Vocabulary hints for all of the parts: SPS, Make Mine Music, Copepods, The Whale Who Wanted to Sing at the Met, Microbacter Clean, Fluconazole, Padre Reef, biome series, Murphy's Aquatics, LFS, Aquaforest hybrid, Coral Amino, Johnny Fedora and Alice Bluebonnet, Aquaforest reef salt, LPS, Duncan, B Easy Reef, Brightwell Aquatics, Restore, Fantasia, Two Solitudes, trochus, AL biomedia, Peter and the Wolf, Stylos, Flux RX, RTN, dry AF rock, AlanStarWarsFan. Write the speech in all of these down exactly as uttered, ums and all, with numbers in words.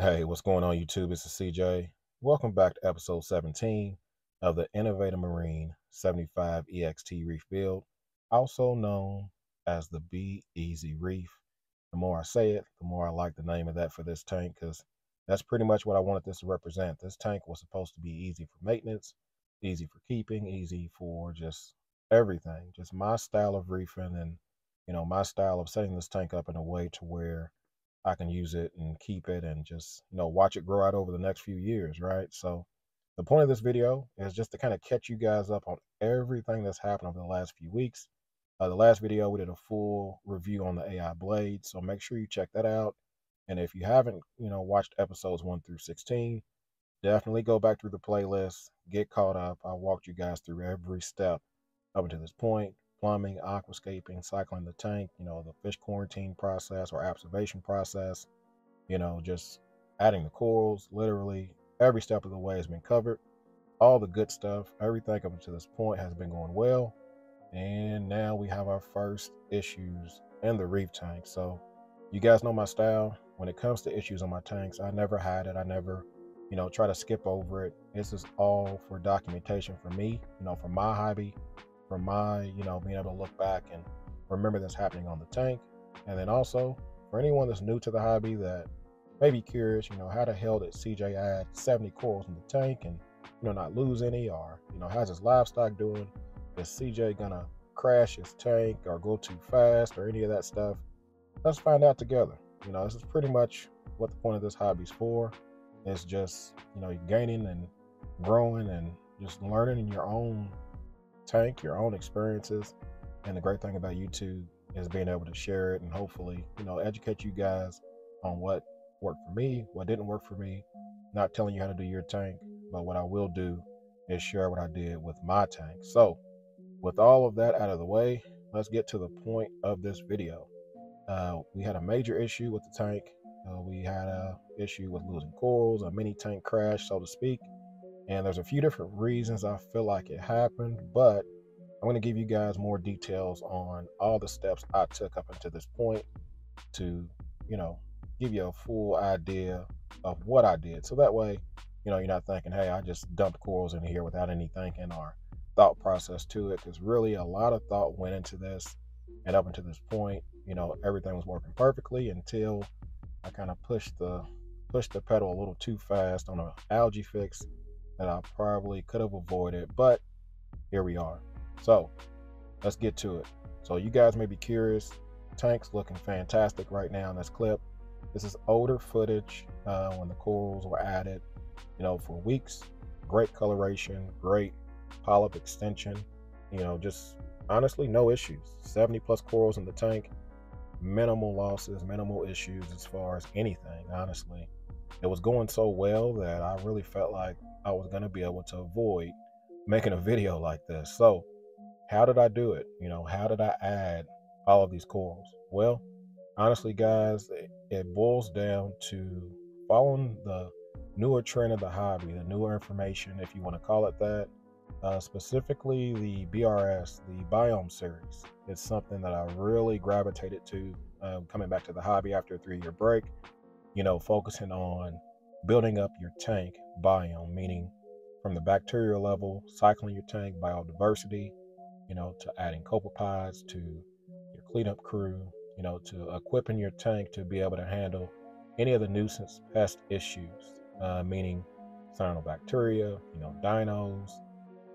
Hey, what's going on YouTube? This is C J. Welcome back to episode seventeen of the Innovative Marine seventy-five E X T Reef Build, also known as the B Easy Reef. The more I say it, the more I like the name of that for this tank, because that's pretty much what I wanted this to represent. This tank was supposed to be easy for maintenance, easy for keeping, easy for just everything. Just my style of reefing and, you know, my style of setting this tank up in a way to where I can use it and keep it and just, you know, watch it grow out over the next few years, right? So the point of this video is just to kind of catch you guys up on everything that's happened over the last few weeks. Uh, the last video, we did a full review on the A I Blade, so make sure you check that out. And if you haven't, you know, watched episodes one through sixteen, definitely go back through the playlist, get caught up. I walked you guys through every step up until this point. Plumbing, aquascaping, cycling the tank, you know, the fish quarantine process or observation process, you know, just adding the corals. Literally every step of the way has been covered. All the good stuff, everything up to this point has been going well. And now we have our first issues in the reef tank. So you guys know my style. When it comes to issues on my tanks, I never hide it. I never, you know, try to skip over it. This is all for documentation for me, you know, for my hobby. For my, you know, being able to look back and remember that's happening on the tank. And then also for anyone that's new to the hobby that may be curious, you know, how the hell did C J add seventy corals in the tank and, you know, not lose any, or, you know, how's his livestock doing? Is C J gonna crash his tank or go too fast or any of that stuff? Let's find out together. You know, this is pretty much what the point of this hobby's for. It's just, you know, you're gaining and growing and just learning in your own tank, your own experiences. And the great thing about YouTube is being able to share it and hopefully, you know, educate you guys on what worked for me, what didn't work for me. Not telling you how to do your tank, but what I will do is share what I did with my tank. So with all of that out of the way, let's get to the point of this video. Uh, we had a major issue with the tank. Uh, we had a issue with losing corals, a mini tank crash, so to speak. And there's a few different reasons I feel like it happened, but I'm going to give you guys more details on all the steps I took up until this point to, you know, give you a full idea of what I did. So that way, you know, you're not thinking, hey, I just dumped corals in here without any thinking or thought process to it. Because really a lot of thought went into this, and up until this point, you know, everything was working perfectly until I kind of pushed the, pushed the pedal a little too fast on an algae fix that I probably could have avoided, but here we are. So let's get to it. So you guys may be curious, tank's looking fantastic right now in this clip. This is older footage uh, when the corals were added, you know, for weeks. Great coloration, great polyp extension, you know, just honestly no issues. seventy plus corals in the tank, minimal losses, minimal issues as far as anything, honestly. It was going so well that I really felt like I was going to be able to avoid making a video like this. So how did I do it? You know, how did I add all of these corals? Well, honestly, guys, it, it boils down to following the newer trend of the hobby, the newer information, if you want to call it that, uh, specifically the B R S, the biome series. It's something that I really gravitated to uh, coming back to the hobby after a three-year break. You know, focusing on building up your tank biome, meaning from the bacterial level, cycling your tank biodiversity, you know, to adding copepods, to your cleanup crew, you know, to equipping your tank to be able to handle any of the nuisance pest issues, uh, meaning cyanobacteria, you know, dinos,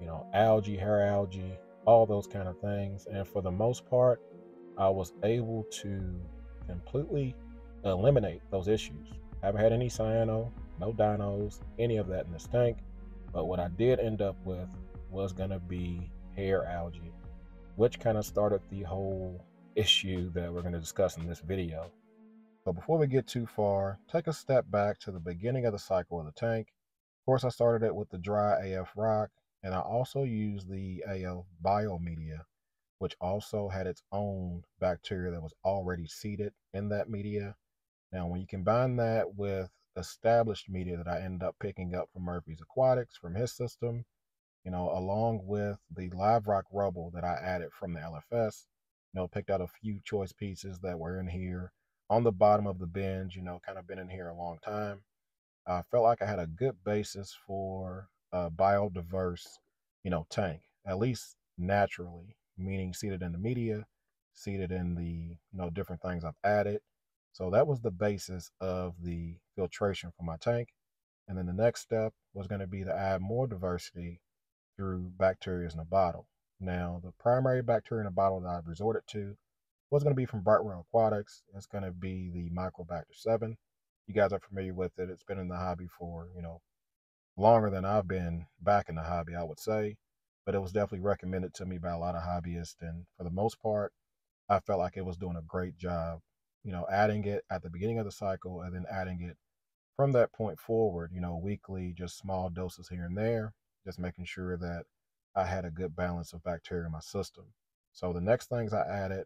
you know, algae, hair algae, all those kind of things. And for the most part, I was able to completely eliminate those issues. I haven't had any cyano, no dinos, any of that in this tank, but what I did end up with was going to be hair algae, which kind of started the whole issue that we're going to discuss in this video. But before we get too far, take a step back to the beginning of the cycle of the tank. Of course, I started it with the dry A F rock, and I also used the A L biomedia, which also had its own bacteria that was already seeded in that media. Now, when you combine that with established media that I ended up picking up from Murphy's Aquatics, from his system, you know, along with the live rock rubble that I added from the L F S, you know, picked out a few choice pieces that were in here, on the bottom of the bend, you know, kind of been in here a long time. I felt like I had a good basis for a biodiverse, you know, tank, at least naturally, meaning seeded in the media, seeded in the, you know, different things I've added. So that was the basis of the filtration for my tank. And then the next step was going to be to add more diversity through bacteria in a bottle. Now, the primary bacteria in a bottle that I've resorted to was going to be from Brightwell Aquatics. It's going to be the Microbacter seven. You guys are familiar with it. It's been in the hobby for, you know, longer than I've been back in the hobby, I would say. But it was definitely recommended to me by a lot of hobbyists. And for the most part, I felt like it was doing a great job, you know, adding it at the beginning of the cycle and then adding it from that point forward, you know, weekly, just small doses here and there, just making sure that I had a good balance of bacteria in my system. So the next things I added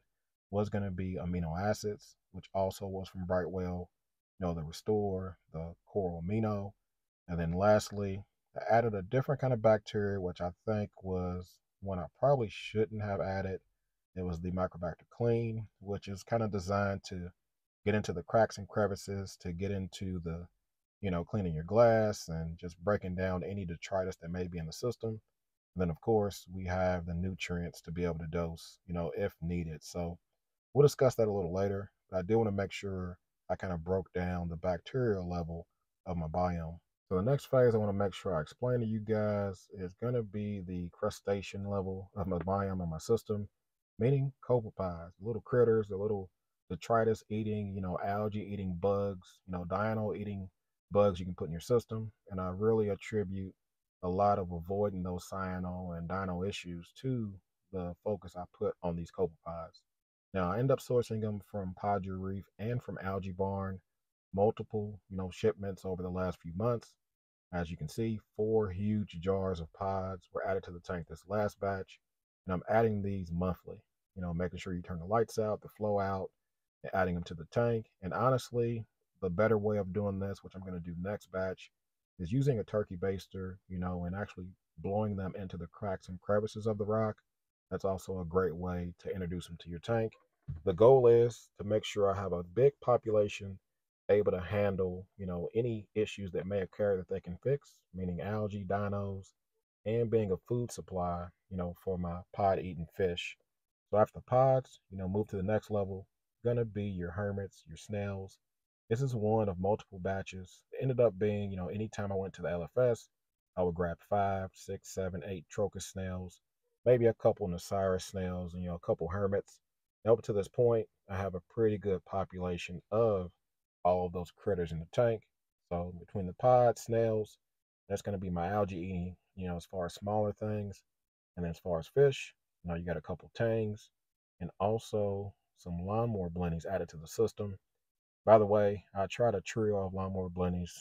was going to be amino acids, which also was from Brightwell, you know, the Restore, the Coral Amino. And then lastly, I added a different kind of bacteria, which I think was one I probably shouldn't have added. It was the Microbacter Clean, which is kind of designed to get into the cracks and crevices, to get into the, you know, cleaning your glass and just breaking down any detritus that may be in the system. And then, of course, we have the nutrients to be able to dose, you know, if needed. So we'll discuss that a little later. But I do want to make sure I kind of broke down the bacterial level of my biome. So the next phase I want to make sure I explain to you guys is going to be the crustacean level of my biome and my system, meaning copepods, little critters, the little detritus eating, you know, algae eating bugs, you know, diurnal eating bugs you can put in your system. And I really attribute a lot of avoiding those cyano and dino issues to the focus I put on these copepods. Now, I end up sourcing them from Padre Reef and from Algae Barn, multiple, you know, shipments over the last few months. As you can see, four huge jars of pods were added to the tank this last batch, and I'm adding these monthly, you know, making sure you turn the lights out, the flow out, and adding them to the tank. And honestly, the better way of doing this, which I'm going to do next batch, is using a turkey baster, you know, and actually blowing them into the cracks and crevices of the rock. That's also a great way to introduce them to your tank. The goal is to make sure I have a big population able to handle, you know, any issues that may occur that they can fix, meaning algae, dinos, and being a food supply, you know, for my pod-eating fish. So after pods, you know, move to the next level, gonna be your hermits, your snails. This is one of multiple batches. It ended up being, you know, anytime I went to the L F S, I would grab five, six, seven, eight trochus snails, maybe a couple Nociris snails, and, you know, a couple hermits. And up to this point, I have a pretty good population of all of those critters in the tank. So between the pods, snails, that's going to be my algae eating, you know, as far as smaller things. And then as far as fish, you know, you got a couple tangs and also some lawnmower blendings added to the system. By the way, I tried a trio of lawnmower blendings.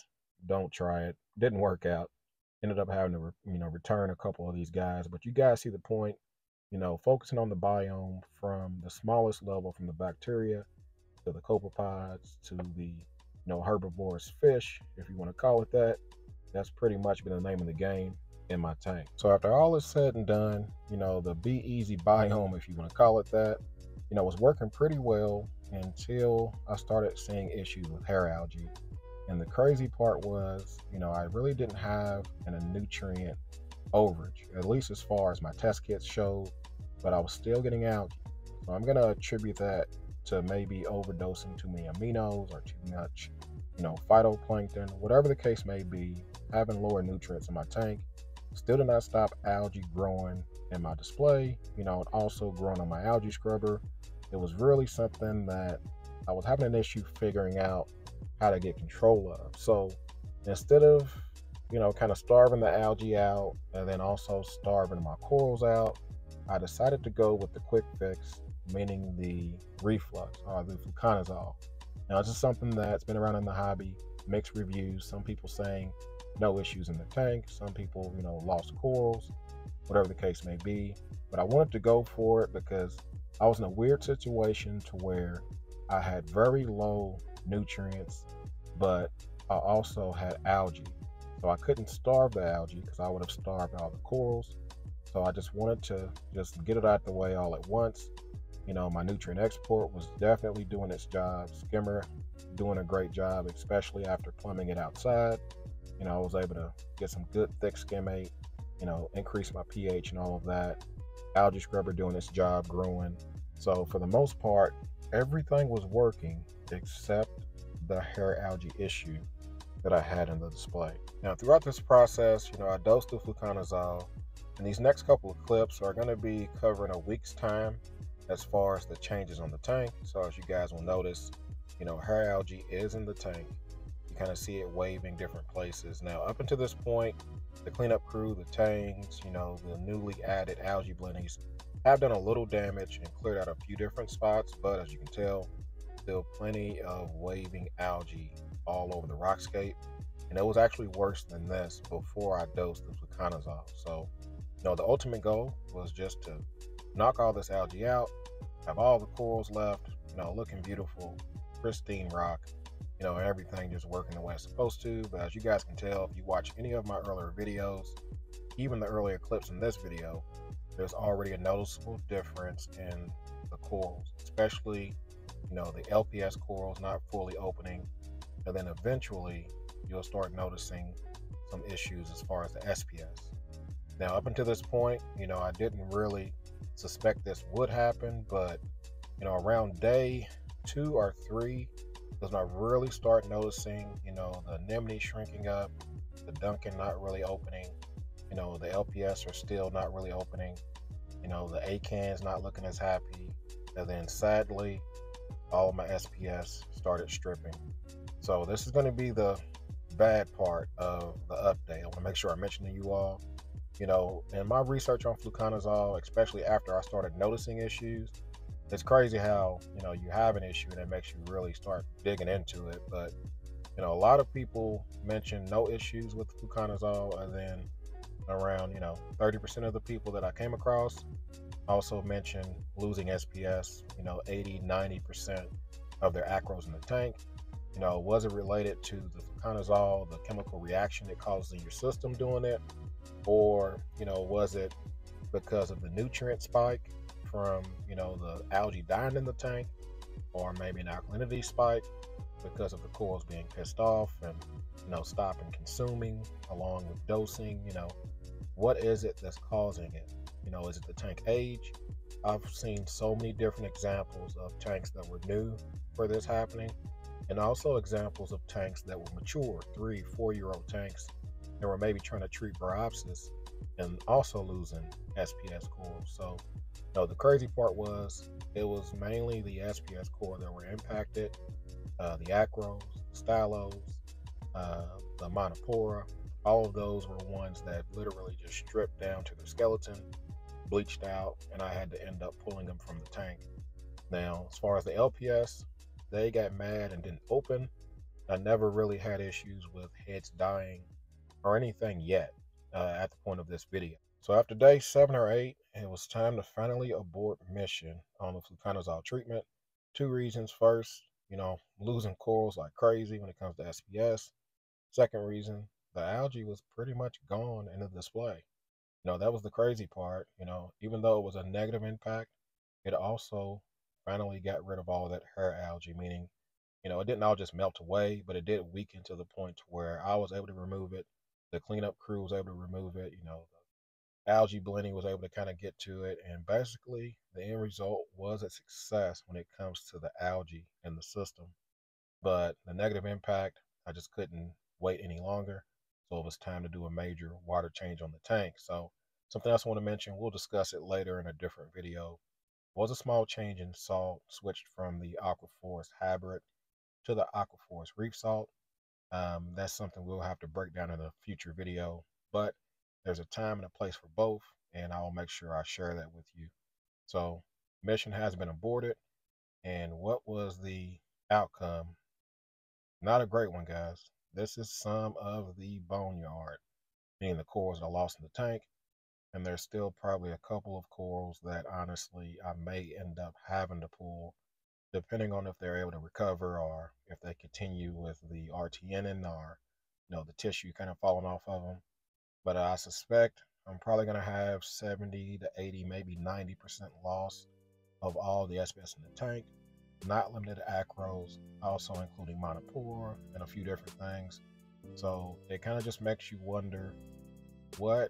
Don't try it. Didn't work out. Ended up having to, re, you know, return a couple of these guys. But you guys see the point, you know, focusing on the biome from the smallest level, from the bacteria to the copepods to the, you know, herbivorous fish, if you want to call it that. That's pretty much been the name of the game in my tank. So after all is said and done, you know, the B Easy biome, if you want to call it that, you know, was working pretty well until I started seeing issues with hair algae. And the crazy part was, you know, I really didn't have an, a nutrient overage, at least as far as my test kits showed, but I was still getting algae. So I'm going to attribute that to maybe overdosing too many aminos or too much, you know, phytoplankton, whatever the case may be, having lower nutrients in my tank still did not stop algae growing in my display, you know, and also growing on my algae scrubber. It was really something that I was having an issue figuring out how to get control of. So instead of, you know, kind of starving the algae out and then also starving my corals out, I decided to go with the quick fix, meaning the reflux or the fluconazole. Now, this is something that's been around in the hobby, mixed reviews, some people saying no issues in the tank, some people, you know, lost corals, whatever the case may be. But I wanted to go for it because I was in a weird situation to where I had very low nutrients, but I also had algae. So I couldn't starve the algae because I would have starved all the corals. So I just wanted to just get it out the way all at once You know, my nutrient export was definitely doing its job. Skimmer doing a great job, especially after plumbing it outside. You know, I was able to get some good thick skimmate, you know, increase my pH and all of that. Algae scrubber doing its job growing. So for the most part, everything was working except the hair algae issue that I had in the display. Now throughout this process, you know, I dosed the fluconazole, and these next couple of clips are going to be covering a week's time as far as the changes on the tank. So as you guys will notice, you know, hair algae is in the tank. You kind of see it waving different places. Now up until this point, the cleanup crew, the tangs, you know, the newly added algae blennies have done a little damage and cleared out a few different spots, but as you can tell, still plenty of waving algae all over the rockscape. And it was actually worse than this before I dosed the fluconazole. So, you know, the ultimate goal was just to knock all this algae out, have all the corals left, you know, looking beautiful, pristine rock, you know, everything just working the way it's supposed to. But as you guys can tell, if you watch any of my earlier videos, even the earlier clips in this video, there's already a noticeable difference in the corals, especially, you know, the L P S corals not fully opening. And then eventually you'll start noticing some issues as far as the S P S. Now, up until this point, you know, I didn't really suspect this would happen, but, you know, around day two or three is when I really start noticing, you know, the anemone shrinking up, the Duncan not really opening, you know, the L P S are still not really opening, you know, the Acan's not looking as happy. And then sadly, all of my S P S started stripping. So this is going to be the bad part of the update. I want to make sure I mention to you all, you know, in my research on fluconazole, especially after I started noticing issues, it's crazy how, you know, you have an issue and it makes you really start digging into it. But, you know, a lot of people mention no issues with fluconazole, and then around, you know, thirty percent of the people that I came across also mentioned losing S P S, you know, eighty, ninety percent of their Acros in the tank. You know, was it related to the fluconazole, the chemical reaction it causes in your system doing it? Or, you know, was it because of the nutrient spike from, you know, the algae dying in the tank? Or maybe an alkalinity spike because of the corals being pissed off and, you know, stopping consuming along with dosing? You know, what is it that's causing it? You know, is it the tank age? I've seen so many different examples of tanks that were new for this happening, and also examples of tanks that were mature, three, four-year-old tanks that were maybe trying to treat Bryopsis and also losing S P S corals. So, you know, the crazy part was it was mainly the S P S coral that were impacted, uh, the Acros, Stylos, uh, the Monopora. All of those were ones that literally just stripped down to the skeleton, bleached out, and I had to end up pulling them from the tank. Now, as far as the L P S, they got mad and didn't open. I never really had issues with heads dying or anything yet uh, at the point of this video. So after day seven or eight, it was time to finally abort mission on the fluconazole treatment. Two reasons. First, you know, losing corals like crazy when it comes to S P S. Second reason, the algae was pretty much gone in the display. You know, that was the crazy part. You know, even though it was a negative impact, it also finally got rid of all that hair algae, meaning, you know, it didn't all just melt away, but it did weaken to the point where I was able to remove it. The cleanup crew was able to remove it. You know, the algae blending was able to kind of get to it. And basically, the end result was a success when it comes to the algae in the system. But the negative impact, I just couldn't wait any longer. So it was time to do a major water change on the tank. So something else I want to mention, we'll discuss it later in a different video, was a small change in salt, switched from the Aquaforest hybrid to the Aquaforest reef salt. Um, that's something we'll have to break down in a future video, but there's a time and a place for both, and I'll make sure I share that with you. So mission has been aborted, and what was the outcome? Not a great one, guys. This is some of the boneyard, meaning the corals that are lost in the tank. And there's still probably a couple of corals that honestly I may end up having to pull, depending on if they're able to recover or if they continue with the R T N or, you know, the tissue kind of falling off of them. But I suspect I'm probably going to have seventy to eighty, maybe ninety percent loss of all the S P S in the tank, not limited to Acros, also including Monopora and a few different things. So it kind of just makes you wonder, what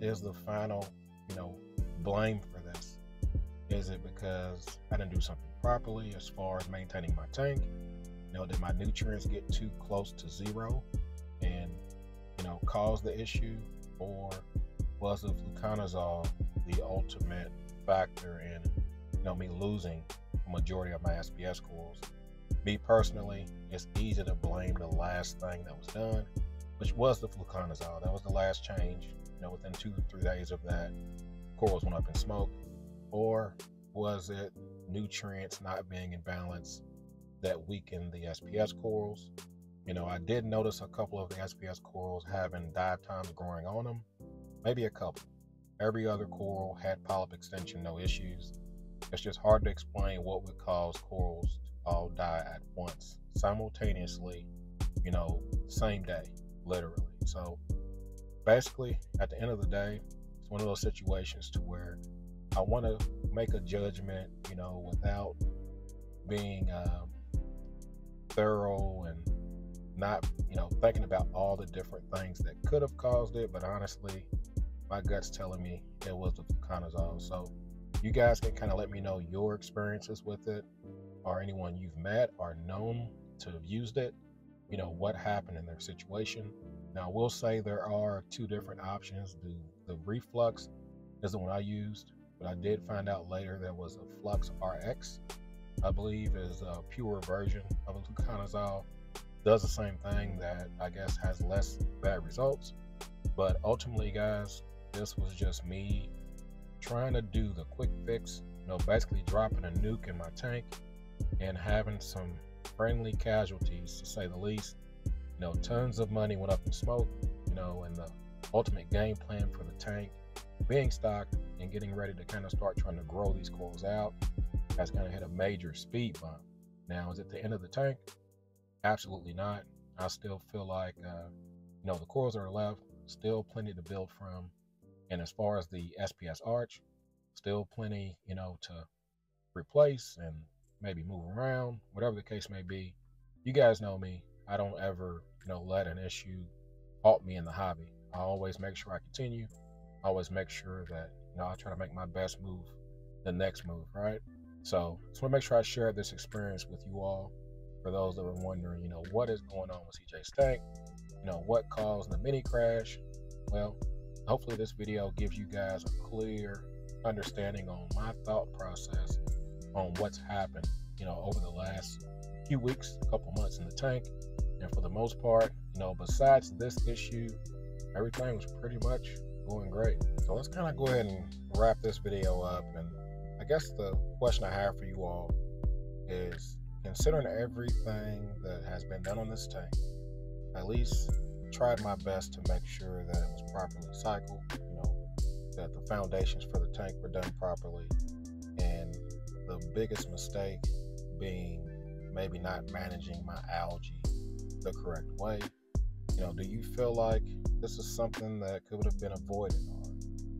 is the final, you know, blame for this? Is it because I didn't do something properly as far as maintaining my tank? You know, did my nutrients get too close to zero and, you know, cause the issue? Or was the fluconazole the ultimate factor in, you know, me losing the majority of my S P S corals? Me personally, it's easy to blame the last thing that was done, which was the fluconazole. That was the last change. You know, within two or three days of that, corals went up in smoke. Or was it nutrients not being in balance that weakened the S P S corals? You know, I did notice a couple of the S P S corals having dive times growing on them, maybe a couple. Every other coral had polyp extension, no issues. It's just hard to explain what would cause corals to all die at once, simultaneously, you know, same day, literally. So basically, at the end of the day, it's one of those situations to where I want to make a judgment, you know, without being uh, thorough and not, you know, thinking about all the different things that could have caused it. But honestly, my gut's telling me it was the fluconazole. So you guys can kind of let me know your experiences with it, or anyone you've met or known to have used it, you know, what happened in their situation. Now, I will say there are two different options. The, the reflux is the one I used, but I did find out later there was a Flux R X, I believe, is a pure version of a fluconazole. Does the same thing that I guess has less bad results. But ultimately, guys, this was just me trying to do the quick fix, you know, basically dropping a nuke in my tank and having some friendly casualties, to say the least. You know, tons of money went up in smoke, you know, and the ultimate game plan for the tank being stocked and getting ready to kind of start trying to grow these corals out has kind of hit a major speed bump. Now, is it the end of the tank? Absolutely not. I still feel like, uh, you know, the corals that are left, still plenty to build from. And as far as the S P S arch, still plenty, you know, to replace and maybe move around, whatever the case may be. You guys know me. I don't ever, you know, let an issue halt me in the hobby. I always make sure I continue. I always make sure that, you know, I try to make my best move, the next move, right? So just want to make sure I share this experience with you all. For those that were wondering, you know, what is going on with C J's tank? You know, what caused the mini crash? Well, hopefully this video gives you guys a clear understanding on my thought process on what's happened, you know, over the last few weeks, a couple months in the tank. And for the most part, you know, besides this issue, everything was pretty much going great. So let's kind of go ahead and wrap this video up. And I guess the question I have for you all is, considering everything that has been done on this tank, at least tried my best to make sure that it was properly cycled, you know, that the foundations for the tank were done properly, and the biggest mistake being maybe not managing my algae the correct way. You know, do you feel like this is something that could have been avoided, or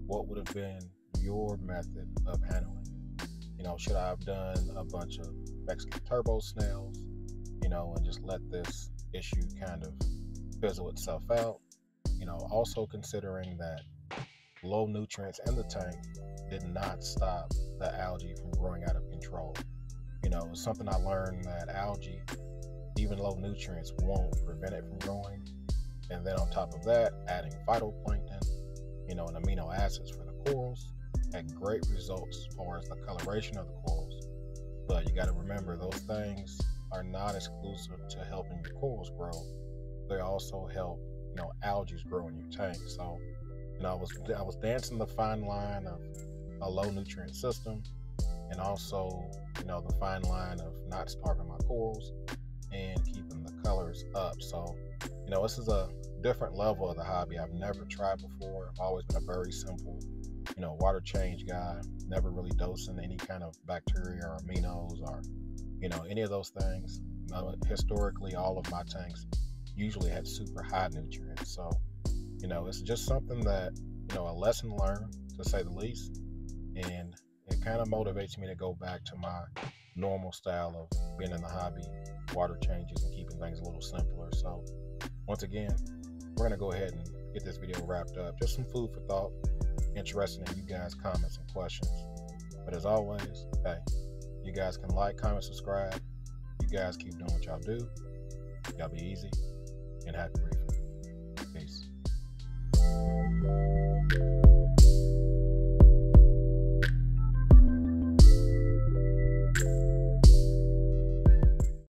what would have been your method of handling it? You know, should I have done a bunch of Mexican turbo snails, you know, and just let this issue kind of fizzle itself out? You know, also considering that low nutrients in the tank did not stop the algae from growing out of control. You know, it's something I learned, that algae, even low nutrients, won't prevent it from growing. And then on top of that, adding phytoplankton, you know, and amino acids for the corals had great results as far as the coloration of the corals. But you got to remember, those things are not exclusive to helping your corals grow. They also help, you know, algae grow in your tank. So, you know, I was I was dancing the fine line of a low nutrient system, and also, you know, the fine line of not starving my corals and keeping the colors up. So, you know, this is a different level of the hobby I've never tried before. I've always been a very simple, you know, water change guy, never really dosing any kind of bacteria or aminos or, you know, any of those things. Uh, historically, all of my tanks usually had super high nutrients. So, you know, it's just something that, you know, a lesson learned, to say the least. And it kind of motivates me to go back to my normal style of being in the hobby, water changes, and keeping things a little simpler. So once again, we're going to go ahead and get this video wrapped up. Just some food for thought, interested in you guys' comments and questions. But as always, hey, you guys can like, comment, subscribe. You guys keep doing what y'all do. Y'all be easy and happy reefing. Peace.